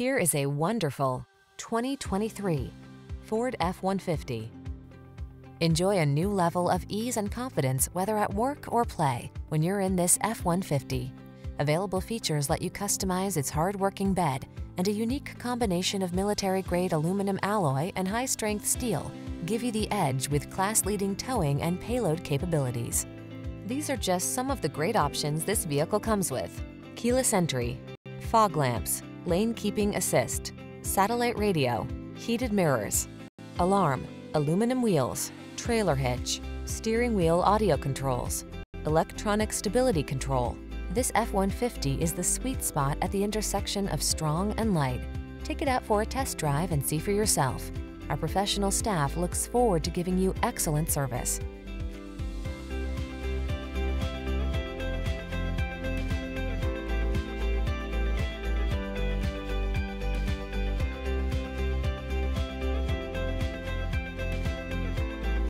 Here is a wonderful 2023 Ford F-150. Enjoy a new level of ease and confidence, whether at work or play, when you're in this F-150. Available features let you customize its hard-working bed, and a unique combination of military-grade aluminum alloy and high-strength steel give you the edge with class-leading towing and payload capabilities. These are just some of the great options this vehicle comes with: keyless entry, fog lamps, lane keeping assist, satellite radio, heated mirrors, alarm, aluminum wheels, trailer hitch, steering wheel audio controls, electronic stability control. This F-150 is the sweet spot at the intersection of strong and light. Take it out for a test drive and see for yourself. Our professional staff looks forward to giving you excellent service.